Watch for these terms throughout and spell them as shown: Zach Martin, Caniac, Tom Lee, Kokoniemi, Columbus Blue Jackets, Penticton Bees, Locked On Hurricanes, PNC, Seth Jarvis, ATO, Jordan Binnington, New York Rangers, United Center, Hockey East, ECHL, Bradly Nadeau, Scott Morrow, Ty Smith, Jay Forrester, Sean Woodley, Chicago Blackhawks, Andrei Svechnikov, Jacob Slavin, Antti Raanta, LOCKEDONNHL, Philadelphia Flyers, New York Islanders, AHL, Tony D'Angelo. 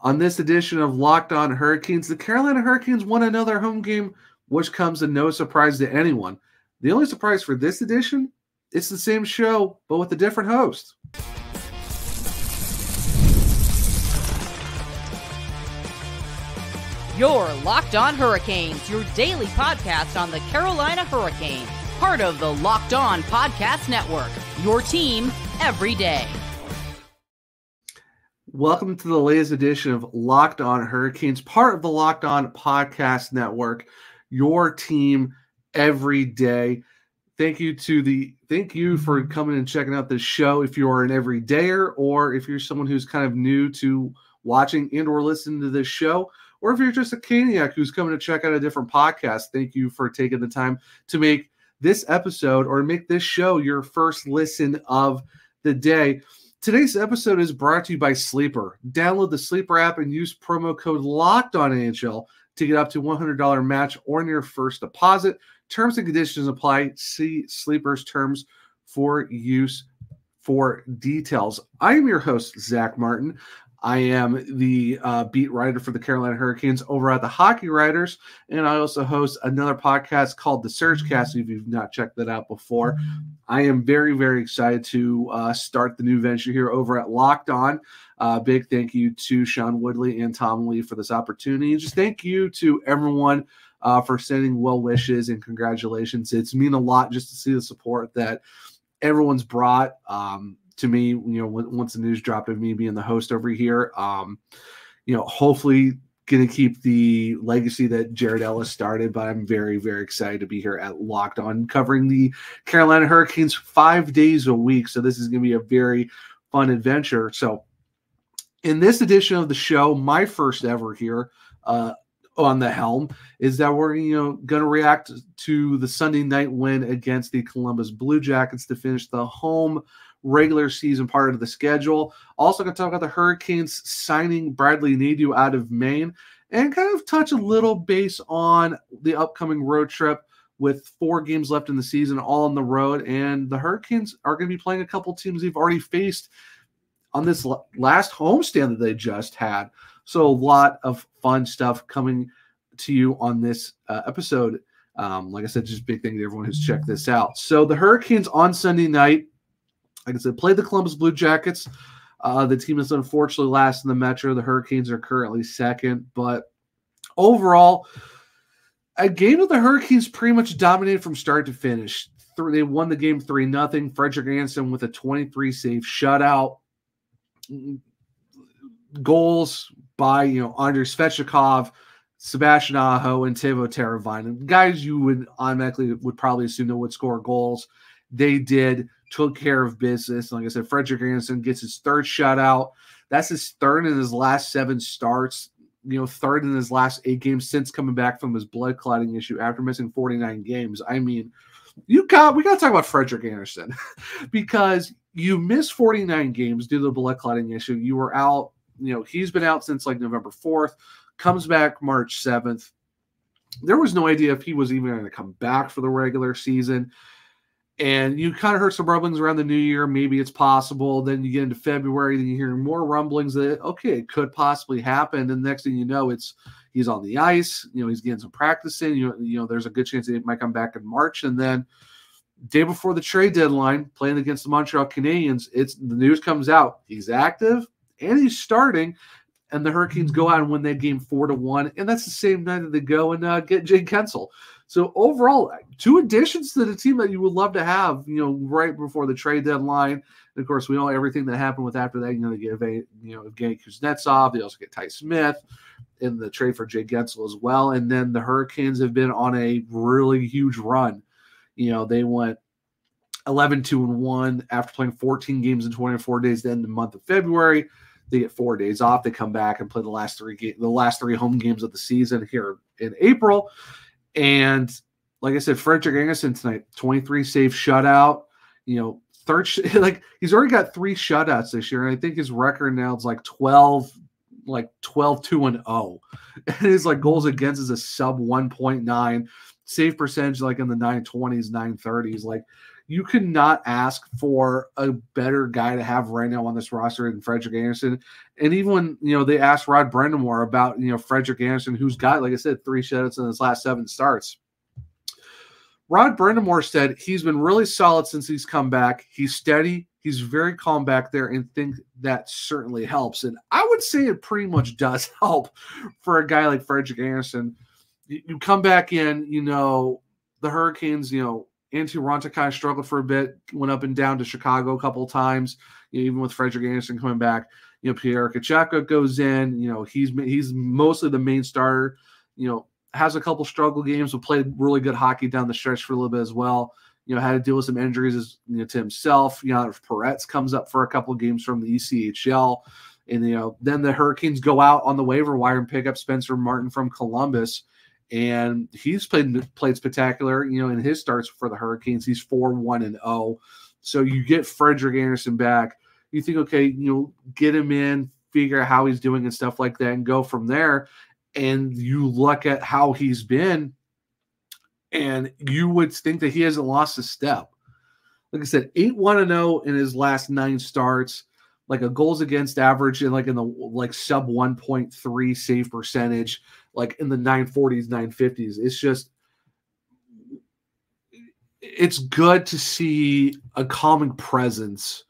On this edition of Locked On Hurricanes, the Carolina Hurricanes won another home game, which comes as no surprise to anyone. The only surprise for this edition, it's the same show, but with a different host. Your Locked On Hurricanes, your daily podcast on the Carolina Hurricanes, part of the Locked On Podcast Network, your team every day. Welcome to the latest edition of Locked On Hurricanes, part of the Locked On Podcast Network, your team every day. Thank you for coming and checking out this show. If you are an everydayer, or if you're someone who's kind of new to watching and or listening to this show, or if you're just a Caniac who's coming to check out a different podcast, thank you for taking the time to make this episode or make this show your first listen of the day. Today's episode is brought to you by Sleeper. Download the Sleeper app and use promo code LOCKEDONNHL to get up to $100 match on your first deposit. Terms and conditions apply. See Sleeper's terms for use for details. I am your host, Zach Martin. I am the beat writer for the Carolina Hurricanes over at the Hockey Writers, and I also host another podcast called The Surge Cast, if you've not checked that out before. I am very, very excited to start the new venture here over at Locked On. Big thank you to Sean Woodley and Tom Lee for this opportunity. And just thank you to everyone for sending well wishes and congratulations. It's mean a lot just to see the support that everyone's brought to me, once the news dropped of me being the host over here. Hopefully going to keep the legacy that Jared Ellis started, but I'm very, very excited to be here at Locked On covering the Carolina Hurricanes 5 days a week. So this is going to be a very fun adventure. So in this edition of the show, my first ever here on the helm, is that we're going to react to the Sunday night win against the Columbus Blue Jackets to finish the home regular season part of the schedule. Also going to talk about the Hurricanes signing Bradly Nadeau out of Maine, and kind of touch a little base on the upcoming road trip with 4 games left in the season, all on the road. And the Hurricanes are going to be playing a couple teams they've already faced on this last homestand that they just had. So a lot of fun stuff coming to you on this episode. Like I said, just big thank you to everyone who's checked this out. So the Hurricanes on Sunday night, like I said, played the Columbus Blue Jackets. The team is unfortunately last in the Metro. The Hurricanes are currently second. But overall, a game that the Hurricanes pretty much dominated from start to finish. They won the game 3-0. Frederik Andersen with a 23-save shutout. Goals by Andrei Svechnikov, Sebastian Aho, and Teuvo Teravainen. Guys you would automatically probably assume they would score goals. They did. Took care of business. Like I said, Frederik Andersen gets his 3rd shutout. That's his 3rd in his last 7 starts. 3rd in his last 8 games since coming back from his blood clotting issue after missing 49 games. I mean, we got to talk about Frederik Andersen because you missed 49 games due to the blood clotting issue. You were out. He's been out since like November 4th. Comes back March 7th. There was no idea if he was even going to come back for the regular season. And you kind of heard some rumblings around the new year. Maybe it's possible. Then you get into February, then you hear more rumblings that, okay, it could possibly happen. And the next thing you know, he's on the ice. He's getting some practice in. There's a good chance that he might come back in March. And then day before the trade deadline, playing against the Montreal Canadiens, the news comes out. He's active and he's starting. And the Hurricanes go out and win that game 4-1. And that's the same night that they go and get Jake Guentzel. So overall, 2 additions to the team that you would love to have, right before the trade deadline. And of course, we know everything that happened with after that. They get Evgeny Kuznetsov. They also get Ty Smith in the trade for Jake Guentzel as well. And then the Hurricanes have been on a really huge run. They went 11-2-1 after playing 14 games in 24 days. Then the month of February, they get 4 days off. They come back and play the last three home games of the season here in April. And like I said, Frederik Andersen tonight, 23-save shutout. 3rd, he's already got 3 shutouts this year, and I think his record now is like 12-2-0. And his goals against is a sub 1.9, save percentage in the 920s, 930s. You could not ask for a better guy to have right now on this roster than Frederik Andersen. And even when, you know, they asked Rod Brind'Amour about, you know, Frederik Andersen, who's got, like I said, 3 shutouts in his last 7 starts, Rod Brind'Amour said he's been really solid since he's come back. He's steady. He's very calm back there, and think that certainly helps. And I would say it pretty much does help for a guy like Frederik Andersen. You come back in, you know, the Hurricanes, you know, Antti Raanta kind of struggled for a bit, went up and down to Chicago a couple of times, you know, even with Frederik Andersen coming back. You know, Pierre Kachaka goes in, you know, he's mostly the main starter, you know, has a couple struggle games, but played really good hockey down the stretch for a little bit as well. You know, had to deal with some injuries as, you know, to himself. You know, Peretz comes up for a couple of games from the ECHL. And, you know, then the Hurricanes go out on the waiver wire and pick up Spencer Martin from Columbus. And he's played spectacular, you know, in his starts for the Hurricanes. He's 4-1-0. So you get Frederik Andersen back. You think, okay, you know, get him in, figure out how he's doing and stuff like that, and go from there. And you look at how he's been, and you would think that he hasn't lost a step. Like I said, 8-1-0 in his last 9 starts, like a goals against average and like in the like sub 1.3 save percentage, like in the 940s, 950s. It's just, it's good to see a calming presence.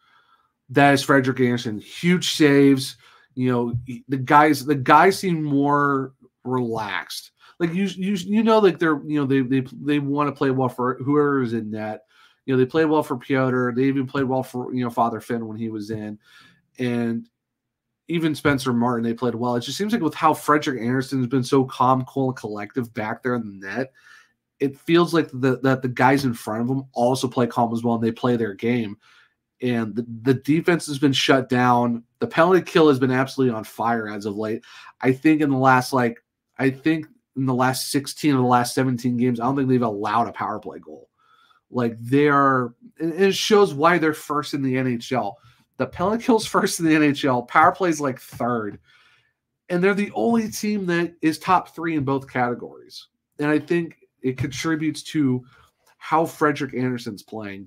That is Frederik Andersen. Huge saves. You know, the guys seem more relaxed. Like you know, like they're, you know, they want to play well for whoever's in net. You know, they play well for Piotr. They even played well for, you know, Father Finn when he was in, and even Spencer Martin, they played well. It just seems like with how Frederik Andersen has been so calm, cool, and collective back there in the net, it feels like that the guys in front of him also play calm as well, and they play their game. And the defense has been shut down. The penalty kill has been absolutely on fire as of late. I think in the last 16 of the last 17 games, I don't think they've allowed a power play goal. Like they are, and it shows why they're first in the NHL. The penalty kill's first in the NHL. Power play's like third. And they're the only team that is top 3 in both categories. And I think it contributes to how Frederik Andersen's playing.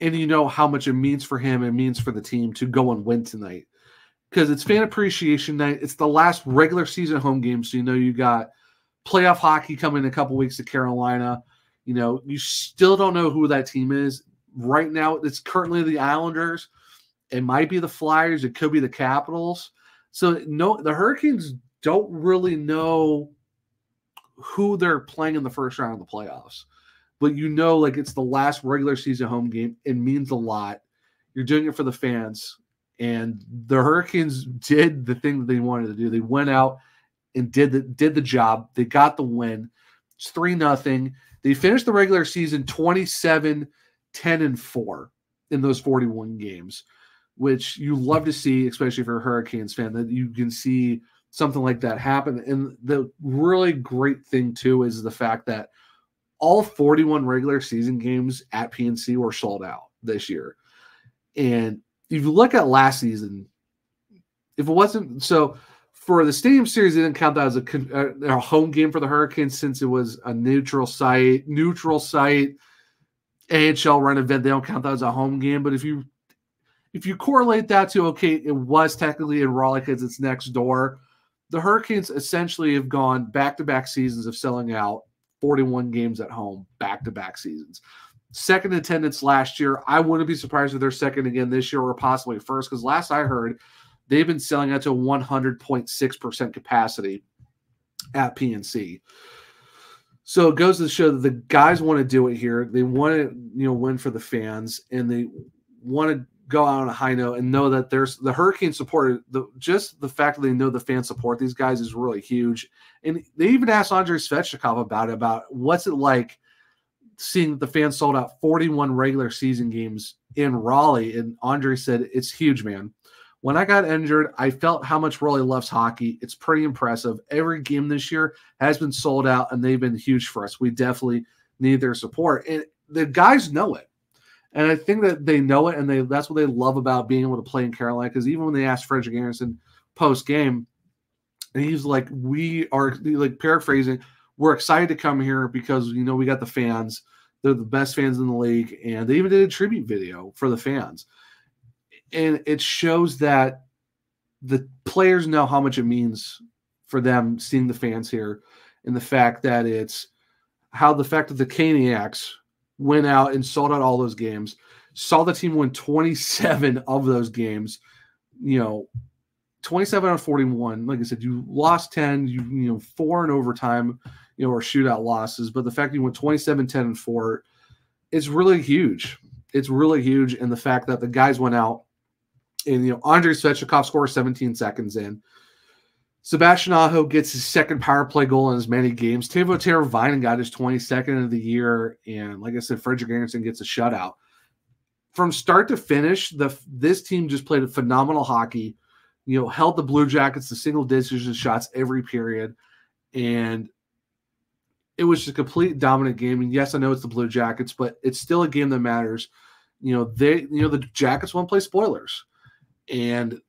And you know how much it means for him and means for the team to go and win tonight, because it's fan appreciation night. It's the last regular season home game, so you know you got playoff hockey coming in a couple weeks to Carolina. You know, you still don't know who that team is. Right now, it's currently the Islanders. It might be the Flyers. It could be the Capitals. So no, the Hurricanes don't really know who they're playing in the first round of the playoffs. But you know, like, it's the last regular season home game. It means a lot. You're doing it for the fans. And the Hurricanes did the thing that they wanted to do. They went out and did the job. They got the win. It's 3-0. They finished the regular season 27-10-4 in those 41 games, which you love to see, especially if you're a Hurricanes fan, that you can see something like that happen. And the really great thing, too, is the fact that all 41 regular season games at PNC were sold out this year. And if you look at last season, if it wasn't – so for the Stadium Series, they didn't count that as a home game for the Hurricanes, since it was a neutral site, AHL run event. They don't count that as a home game. But if you correlate that to, okay, it was technically in Raleigh because it's next door, the Hurricanes essentially have gone back-to-back seasons of selling out 41 games at home, back-to-back seasons. Second attendance last year. I wouldn't be surprised if they're second again this year, or possibly first, because last I heard, they've been selling out to 100.6% capacity at PNC. So it goes to show that the guys want to do it here. They want to, you know, win for the fans, and they want to go out on a high note and know that there's the Hurricane support. Just the fact that they know the fans support these guys is really huge. And they even asked Andrei Svechnikov about what's it like seeing the fans sold out 41 regular season games in Raleigh. And Andrei said, "It's huge, man. When I got injured, I felt how much Raleigh loves hockey. It's pretty impressive. Every game this year has been sold out, and they've been huge for us. We definitely need their support." And the guys know it. And I think that they know it, and that's what they love about being able to play in Carolina. Because even when they asked Frederik Andersen post game, and he was like, "We are," like paraphrasing, "we're excited to come here because, you know, we got the fans. They're the best fans in the league," and they even did a tribute video for the fans. And it shows that the players know how much it means for them seeing the fans here, and the fact that it's how the fact that the Caniacs went out and sold out all those games, saw the team win 27 of those games, 27 out of 41. Like I said, you lost 10, four in overtime, or shootout losses. But the fact that you went 27, 10, and 4, it's really huge. It's really huge. And the fact that the guys went out and, Andrei Svechnikov scores 17 seconds in. Sebastian Aho gets his second power play goal in as many games. Teuvo Teravainen got his 22nd of the year. And like I said, Frederik Andersen gets a shutout. From start to finish, this team just played a phenomenal hockey, held the Blue Jackets to single digit shots every period. And it was a complete dominant game. And yes, I know it's the Blue Jackets, but it's still a game that matters. The Jackets won't play spoilers. And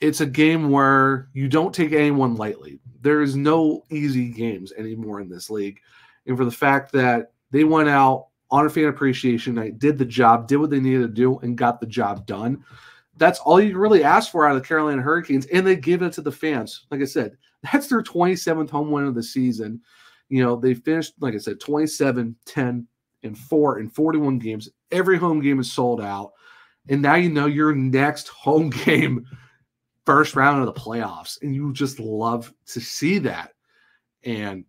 it's a game where you don't take anyone lightly. There is no easy games anymore in this league. And for the fact that they went out on a fan appreciation night, did the job, did what they needed to do, and got the job done, that's all you really ask for out of the Carolina Hurricanes, and they give it to the fans. Like I said, that's their 27th home win of the season. They finished, like I said, 27, 10, and 4 in 41 games. Every home game is sold out. And now your next home game, first round of the playoffs, and you just love to see that. And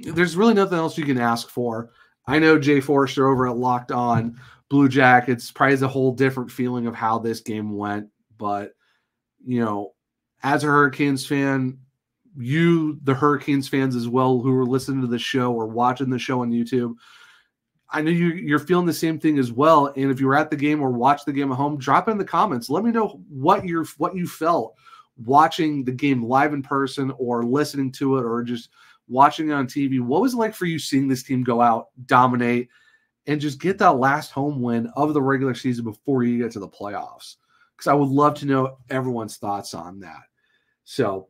there's really nothing else you can ask for. I know Jay Forrester over at Locked On Blue Jackets probably has a whole different feeling of how this game went. But, as a Hurricanes fan, the Hurricanes fans as well who are listening to the show or watching the show on YouTube, I know you're feeling the same thing as well. And if you were at the game or watched the game at home, drop it in the comments. Let me know what you felt watching the game live in person or listening to it or just watching it on TV. What was it like for you seeing this team go out, dominate, and just get that last home win of the regular season before you get to the playoffs? Because I would love to know everyone's thoughts on that. So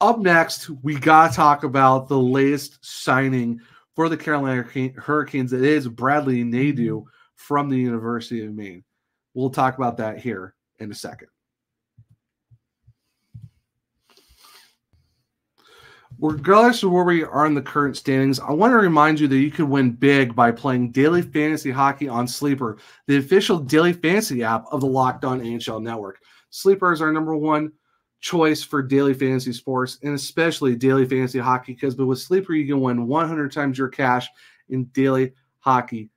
up next, we got to talk about the latest signing for the Carolina Hurricanes. It is Bradly Nadeau from the University of Maine. We'll talk about that here in a second. Regardless of where we are in the current standings, I want to remind you that you can win big by playing daily fantasy hockey on Sleeper, the official daily fantasy app of the Locked On NHL Network. Sleeper is our #1 choice for daily fantasy sports, and especially daily fantasy hockey, because with Sleeper, you can win 100 times your cash in daily hockey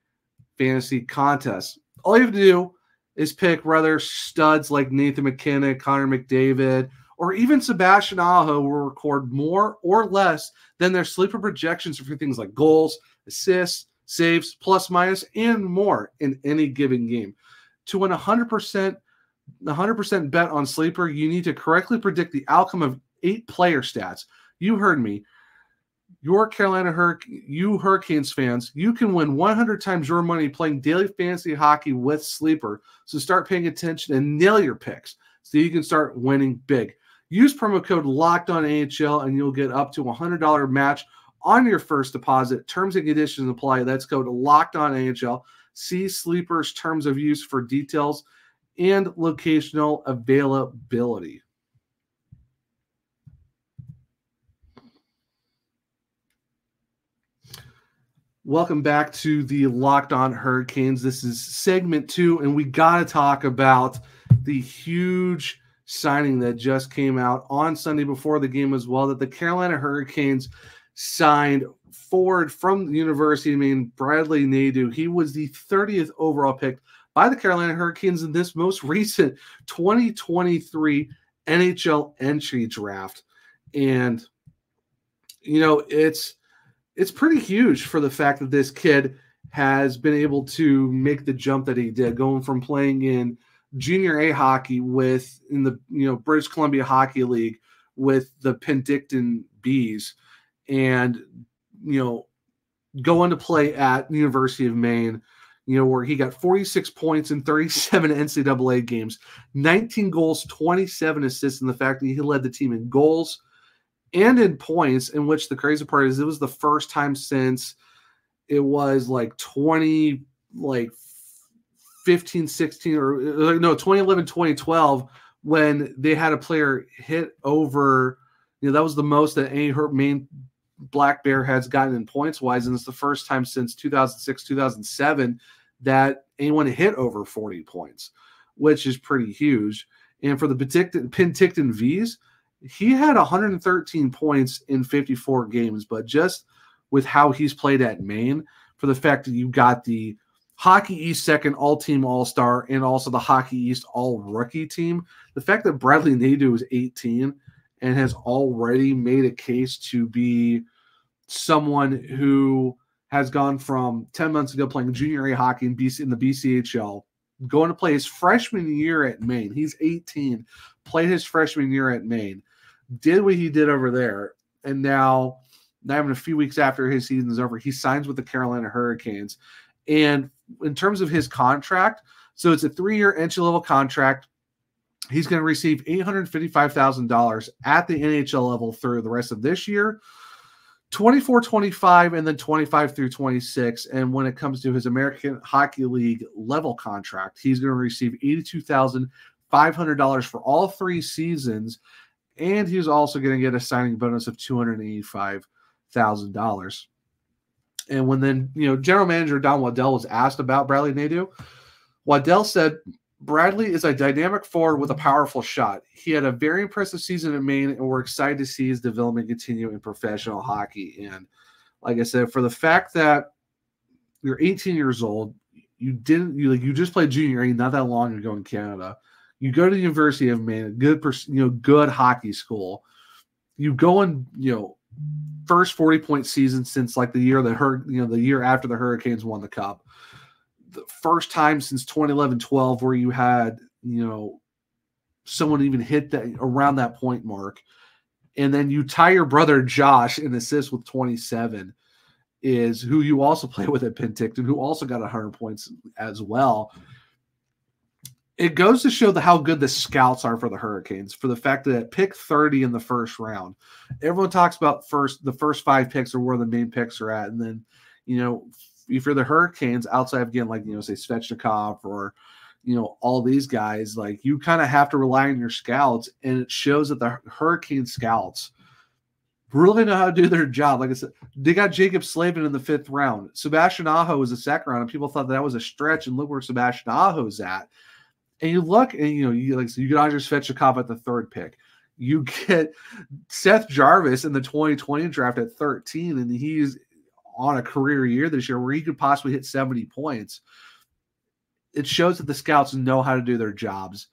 fantasy contests. All you have to do is pick rather studs like Nathan McKinnon, Connor McDavid, or even Sebastian Aho will record more or less than their Sleeper projections for things like goals, assists, saves, plus minus, and more in any given game. To win 100% bet on Sleeper, you need to correctly predict the outcome of 8 player stats. You heard me. Your Carolina Hurricanes fans, you can win 100 times your money playing daily fantasy hockey with Sleeper. So start paying attention and nail your picks so you can start winning big. Use promo code LOCKEDONNHL and you'll get up to a $100 match on your first deposit. Terms and conditions apply. That's code LOCKEDONNHL. See Sleeper's terms of use for details and locational availability. Welcome back to the Locked On Hurricanes. This is segment 2, and we got to talk about the huge signing that just came out on Sunday before the game as well, that the Carolina Hurricanes signed forward from the University of Maine, Bradly Nadeau. He was the 30th overall pick by the Carolina Hurricanes in this most recent 2023 NHL entry draft. And, it's pretty huge for the fact that this kid has been able to make the jump that he did, going from playing in junior A hockey in the, British Columbia Hockey League with the Penticton Bees, and, going to play at the University of Maine, where he got 46 points in 37 NCAA games, 19 goals, 27 assists, and the fact that he led the team in goals and in points, in which the crazy part is it was the first time since it was 2011, 2012, when they had a player hit over, you know, that was the most that any Maine Black Bear has gotten in points wise. And it's the first time since 2006, 2007 that anyone hit over 40 points, which is pretty huge. And for the Penticton Bees, he had 113 points in 54 games, but just with how he's played at Maine, for the fact that you got the Hockey East second all-team all-star and also the Hockey East all-rookie team, the fact that Bradly Nadeau is 18 and has already made a case to be someone who has gone from 10 months ago playing junior A hockey in the BCHL, going to play his freshman year at Maine. He's 18, played his freshman year at Maine, did what he did over there, and now having a few weeks after his season is over, he signs with the Carolina Hurricanes. And in terms of his contract, so it's a 3-year entry-level contract. He's going to receive $855,000 at the NHL level through the rest of this year, 24-25, and then 25 through 26. And when it comes to his American Hockey League level contract, he's going to receive $82,500 for all 3 seasons, and he's also going to get a signing bonus of $285,000. And when then, you know, general manager Don Waddell was asked about Bradly Nadeau, Waddell said, Bradly is a dynamic forward with a powerful shot. He had a very impressive season at Maine, and we're excited to see his development continue in professional hockey. And like I said, for the fact that you're 18 years old, you just played junior A not that long ago in Canada. You go to the University of Maine, a good hockey school. You go and, you know, first 40-point season since like the year that the year after the Hurricanes won the Cup. The first time since 2011-12 where you had, you know, someone even hit that around that point mark. And then you tie your brother Josh in assists with 27, is who you also play with at Penticton, who also got 100 points as well. It goes to show how good the scouts are for the Hurricanes, for the fact that pick 30 in the first round. Everyone talks about the first 5 picks are where the main picks are at. And then, you know, if you're the Hurricanes outside of, again, like, you know, say Svechnikov or, you know, all these guys, like, you kind of have to rely on your scouts. And it shows that the Hurricane scouts really know how to do their job. Like I said, they got Jacob Slavin in the 5th round. Sebastian Aho was the 2nd round, and people thought that was a stretch, and look where Sebastian Aho's at. And you look, and, you know, you get Andrei Svechnikov at the 3rd pick. You get Seth Jarvis in the 2020 draft at 13, and he's on a career year this year where he could possibly hit 70 points. It shows that the scouts know how to do their jobs.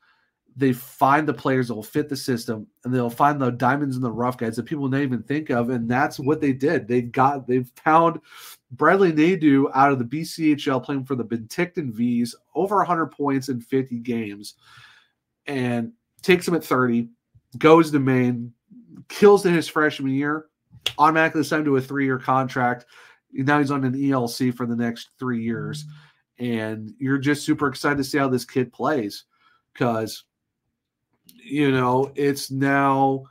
They find the players that will fit the system, and they'll find the diamonds in the rough guys that people don't even think of, and that's what they did. They found Bradly Nadeau out of the BCHL playing for the Penticton Bees, over 100 points in 50 games, and takes him at 30, goes to Maine, kills in his freshman year, automatically signed to a 3-year contract. Now he's on an ELC for the next 3 years, and you're just super excited to see how this kid plays, because, you know, it's now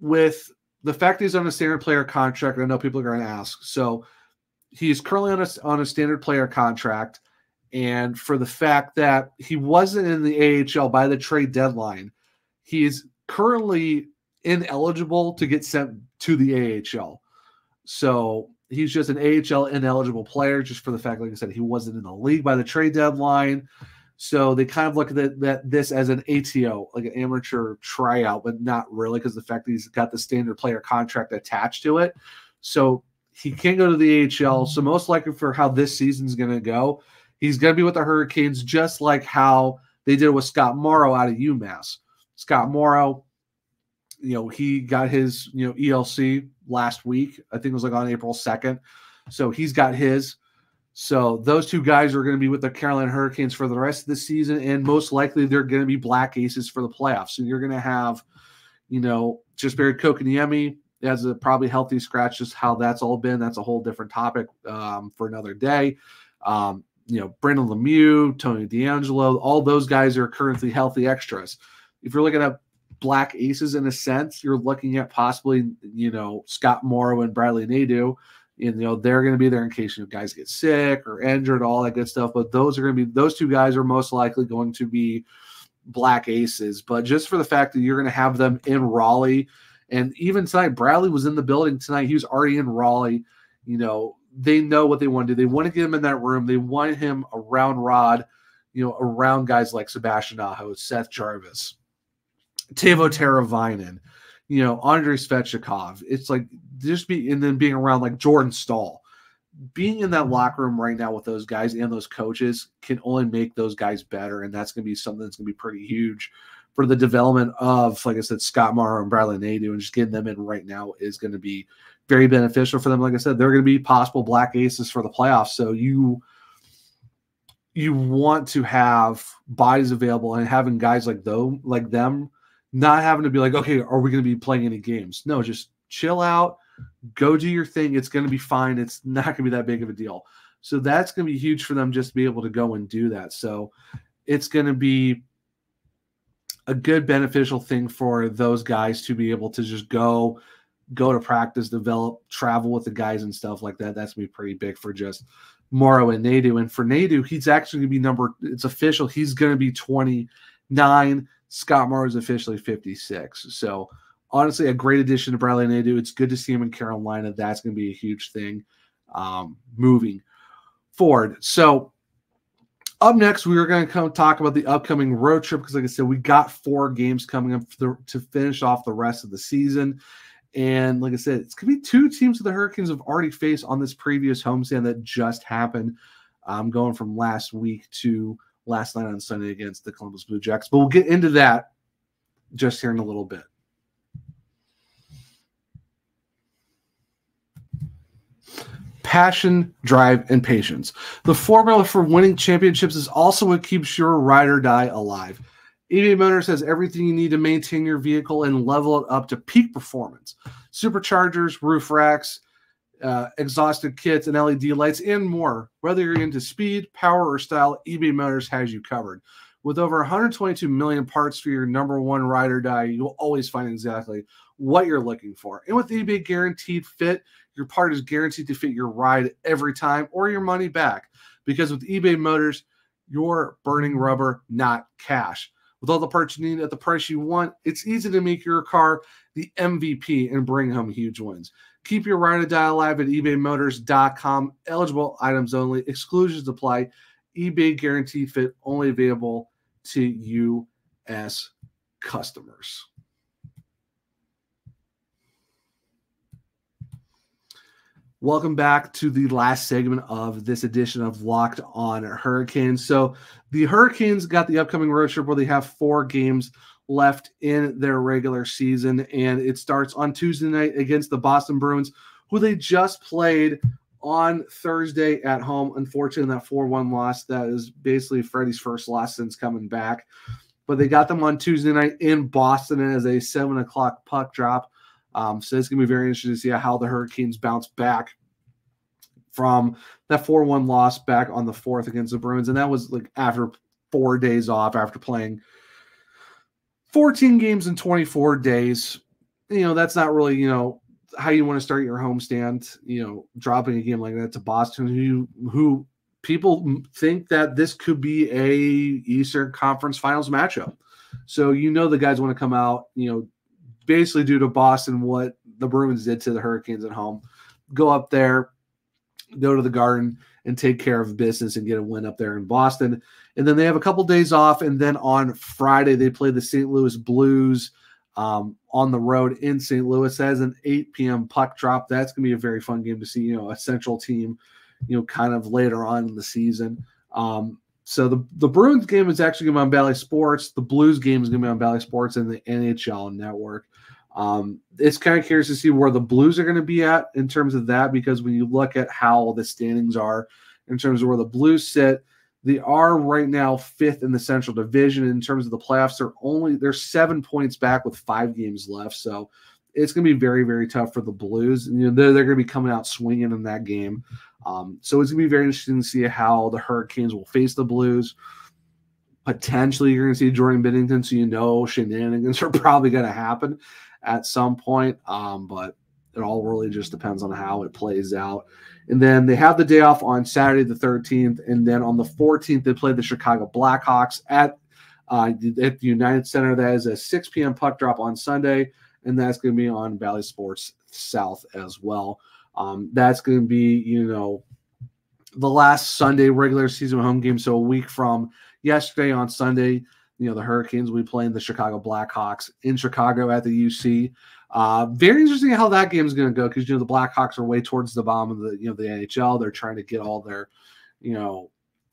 with the fact he's on a standard player contract. I know people are going to ask, so he's currently on a standard player contract, and for the fact that he wasn't in the AHL by the trade deadline, he is currently ineligible to get sent to the AHL. So he's just an AHL ineligible player, just for the fact, like I said, he wasn't in the league by the trade deadline. So they kind of look at this as an ATO, like an amateur tryout, but not really, because the fact that he's got the standard player contract attached to it. So he can't go to the AHL. So most likely for how this season's going to go, he's going to be with the Hurricanes, just like how they did with Scott Morrow out of UMass. Scott Morrow, you know, he got his, you know, ELC last week. I think it was like on April 2nd. So he's got his. So those two guys are going to be with the Carolina Hurricanes for the rest of the season, and most likely they're going to be Black Aces for the playoffs. And you're going to have, you know, just buried Kokoniemi as a probably healthy scratch, just how that's all been. That's a whole different topic for another day. You know, Brandon Lemieux, Tony D'Angelo, all those guys are currently healthy extras. If you're looking at Black Aces in a sense, you're looking at possibly, you know, Scott Morrow and Bradly Nadeau. You know, they're going to be there in case, you know, guys get sick or injured, all that good stuff. But those two guys are most likely going to be Black Aces, but just for the fact that you're going to have them in Raleigh. And even tonight, Bradly was in the building tonight. He was already in Raleigh. You know, they know what they want to do. They want to get him in that room. They want him around Rod, you know, around guys like Sebastian Aho, Seth Jarvis, Teuvo Teravainen, you know, Andrei Svechnikov. It's like just be, and then being around like Jordan Staal. Being in that locker room right now with those guys and those coaches can only make those guys better. And that's going to be something that's going to be pretty huge for the development of, like I said, Scott Morrow and Bradly Nadeau, and just getting them in right now is going to be very beneficial for them. Like I said, they're going to be possible Black Aces for the playoffs. So you want to have bodies available, and having guys like them, not having to be like, okay, are we going to be playing any games? No, just chill out. Go do your thing. It's going to be fine. It's not going to be that big of a deal. So that's going to be huge for them just to be able to go and do that. So it's going to be a good beneficial thing for those guys to be able to just go to practice, develop, travel with the guys and stuff like that. That's going to be pretty big for just Morrow and Nadeau. And for Nadeau, he's actually going to be it's official. He's going to be 29. Scott Morrow is officially 56. So honestly, a great addition to Bradly Nadeau. It's good to see him in Carolina. That's going to be a huge thing moving forward. So up next, we are going to come talk about the upcoming road trip because, like I said, we got 4 games coming up to finish off the rest of the season. And like I said, it's going to be 2 teams that the Hurricanes have already faced on this previous homestand that just happened, going from last week to last night on Sunday against the Columbus Blue Jackets. But we'll get into that just here in a little bit. Passion, drive, and patience. The formula for winning championships is also what keeps your ride or die alive. eBay Motors has everything you need to maintain your vehicle and level it up to peak performance. Superchargers, roof racks, exhaust kits, and LED lights, and more. Whether you're into speed, power, or style, eBay Motors has you covered. With over 122 million parts for your number one ride or die, you'll always find exactly what you're looking for. And with eBay Guaranteed Fit, your part is guaranteed to fit your ride every time or your money back. Because with eBay Motors, you're burning rubber, not cash. With all the parts you need at the price you want, it's easy to make your car the MVP and bring home huge wins. Keep your ride or die alive at ebaymotors.com. Eligible items only. Exclusions apply. eBay Guaranteed Fit only available to U.S. customers. Welcome back to the last segment of this edition of Locked On Hurricanes. So the Hurricanes got the upcoming road trip where they have 4 games left in their regular season, and it starts on Tuesday night against the Boston Bruins, who they just played on Thursday at home. Unfortunately, that 4-1 loss, that is basically Freddie's first loss since coming back. But they got them on Tuesday night in Boston as a 7 o'clock puck drop. So it's going to be very interesting to see how the Hurricanes bounce back from that 4-1 loss back on the 4th against the Bruins. And that was like after 4 days off, after playing 14 games in 24 days. You know, that's not really, you know, how you want to start your homestand, you know, dropping a game like that to Boston, who people think that this could be a Eastern Conference Finals matchup. So, you know, the guys want to come out, you know, basically due to Boston what the Bruins did to the Hurricanes at home. Go up there, go to the Garden, and take care of business and get a win up there in Boston. And then they have a couple days off, and then on Friday they play the St. Louis Blues on the road in St. Louis. That is an 8 p.m. puck drop. That's going to be a very fun game to see, you know, a central team, you know, kind of later on in the season. So the Bruins game is actually going to be on Bally Sports. The Blues game is going to be on Bally Sports and the NHL Network. It's kind of curious to see where the Blues are going to be at in terms of that, because when you look at how the standings are in terms of where the Blues sit, they are right now 5th in the Central Division. In terms of the playoffs, they're 7 points back with 5 games left. So it's going to be very, very tough for the Blues. And, you know, they're going to be coming out swinging in that game. So it's going to be very interesting to see how the Hurricanes will face the Blues. Potentially, you're going to see Jordan Binnington, so you know shenanigans are probably going to happen at some point. But it all really just depends on how it plays out. And then they have the day off on Saturday the 13th, and then on the 14th they play the Chicago Blackhawks at at the United Center. That is a 6 p.m. puck drop on Sunday, and that's going to be on Bally Sports South as well. That's going to be, the last Sunday regular season home game. So a week from yesterday on Sunday, the Hurricanes will be playing the Chicago Blackhawks in Chicago at the UC. Very interesting how that game is going to go because, the Blackhawks are way towards the bottom of the, the NHL. They're trying to get all their,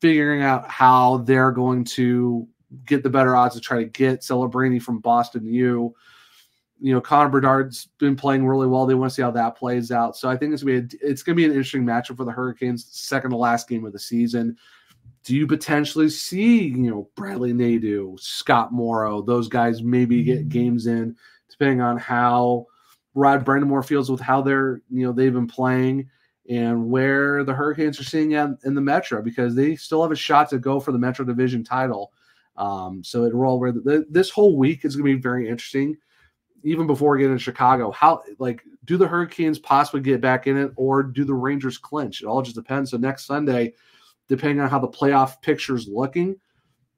figuring out how they're going to get the better odds to try to get Celebrini from Boston U. Connor Bedard's been playing really well. They want to see how that plays out. So I think it's going to be an interesting matchup for the Hurricanes, second to last game of the season. Do you potentially see, Bradly Nadeau, Scott Morrow, those guys maybe get games in, depending on how Rod Brind'Amour feels with how they're, they've been playing and where the Hurricanes are seeing in the Metro, because they still have a shot to go for the Metro Division title. So it roll where this whole week is going to be very interesting. Even before getting to Chicago, do the Hurricanes possibly get back in it, or do the Rangers clinch? It all just depends. So next Sunday, depending on how the playoff picture is looking,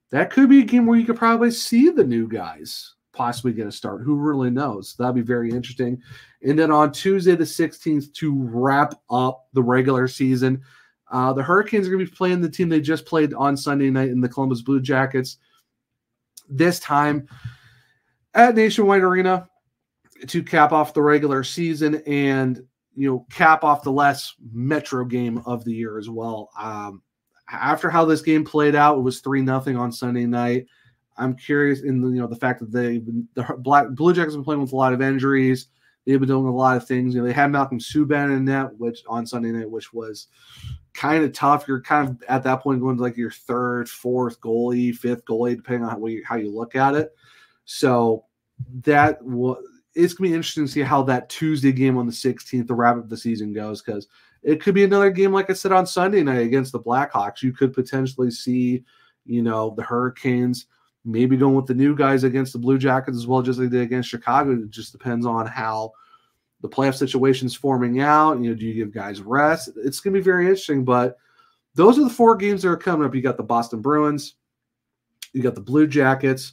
that could be a game where you could probably see the new guys possibly get a start. Who really knows? That'd be very interesting. And then on Tuesday the 16th, to wrap up the regular season, the Hurricanes are going to be playing the team they just played on Sunday night in the Columbus Blue Jackets. This time at Nationwide Arena to cap off the regular season and, cap off the last Metro game of the year as well. After how this game played out, it was 3-0 on Sunday night. I'm curious in the fact that the Blue Jackets have been playing with a lot of injuries. They've been doing a lot of things. They had Malcolm Subban in net, which on Sunday night, which was kind of tough. You're kind of at that point going to your third, fourth goalie, fifth goalie, depending on how you look at it. So it's going to be interesting to see how that Tuesday game on the 16th, the wrap of the season, goes, because it could be another game, like I said, on Sunday night against the Blackhawks. You could potentially see, the Hurricanes maybe going with the new guys against the Blue Jackets as well, just like they did against Chicago. It just depends on how the playoff situation's forming out. Do you give guys rest? It's going to be very interesting, but those are the four games that are coming up. You got the Boston Bruins. You got the Blue Jackets.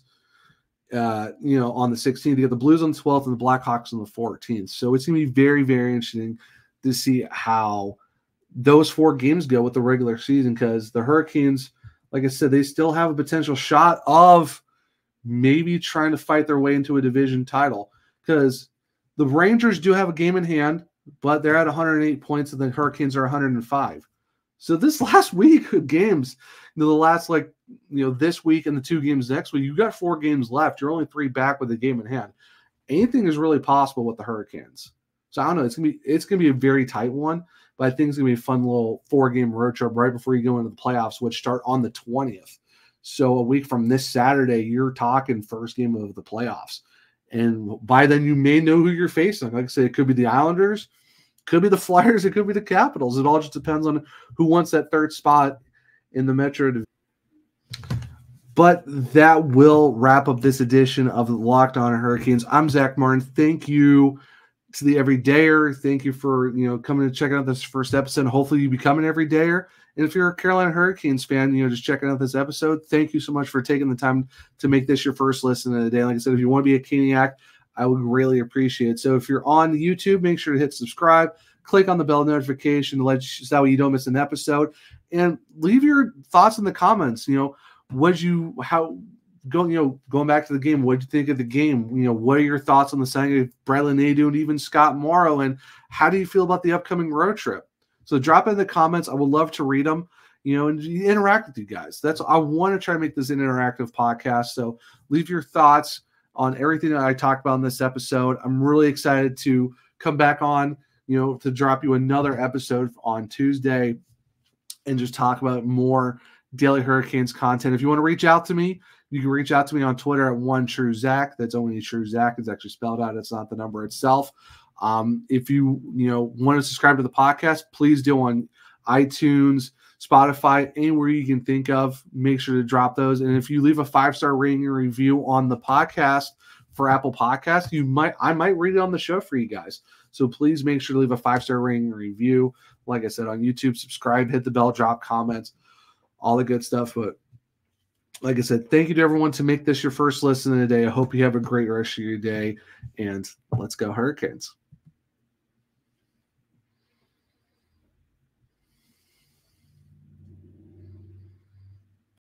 On the 16th, you get the Blues on the 12th and the Blackhawks on the 14th. So it's going to be very, very interesting to see how those four games go with the regular season, because the Hurricanes, like I said, they still have a potential shot of maybe trying to fight their way into a division title, because the Rangers do have a game in hand, but they're at 108 points and the Hurricanes are 105. So this last week of games, the last this week and the two games next week, you got four games left. You're only three back with a game in hand. Anything is really possible with the Hurricanes. So I don't know. It's gonna be a very tight one, but I think it's gonna be a fun little four-game road trip right before you go into the playoffs, which start on the 20th. So a week from this Saturday, you're talking first game of the playoffs, and by then you may know who you're facing. Like I said, it could be the Islanders. Could be the Flyers. It could be the Capitals. It all just depends on who wants that third spot in the Metro Division. But that will wrap up this edition of Locked On Hurricanes. I'm Zach Martin. Thank you to the Everydayer. Thank you for coming and checking out this first episode. Hopefully you become an Everydayer. And if you're a Carolina Hurricanes fan, just checking out this episode, thank you so much for taking the time to make this your first listen of the day. Like I said, if you want to be a Caniac, I would really appreciate it. So if you're on YouTube, make sure to hit subscribe, click on the bell notification so that way you don't miss an episode, and leave your thoughts in the comments. Going back to the game, what did you think of the game? What are your thoughts on the signing of Bradly Nadeau and even Scott Morrow, and how do you feel about the upcoming road trip? So drop in the comments. I would love to read them. And interact with you guys. I want to try to make this an interactive podcast. So leave your thoughts on everything that I talked about in this episode. I'm really excited to come back on, to drop you another episode on Tuesday and just talk about more Daily Hurricanes content. If you want to reach out to me, you can reach out to me on Twitter at @OneTrueZach. That's only TrueZach. It's actually spelled out. It's not the number itself. If you, want to subscribe to the podcast, please do on iTunes, Spotify, anywhere you can think of, make sure to drop those. And if you leave a 5-star rating and review on the podcast for Apple Podcasts, I might read it on the show for you guys. So please make sure to leave a 5-star rating and review. Like I said, on YouTube, subscribe, hit the bell, drop comments, all the good stuff. But like I said, thank you to everyone to make this your first listen of the day. I hope you have a great rest of your day, and let's go Hurricanes.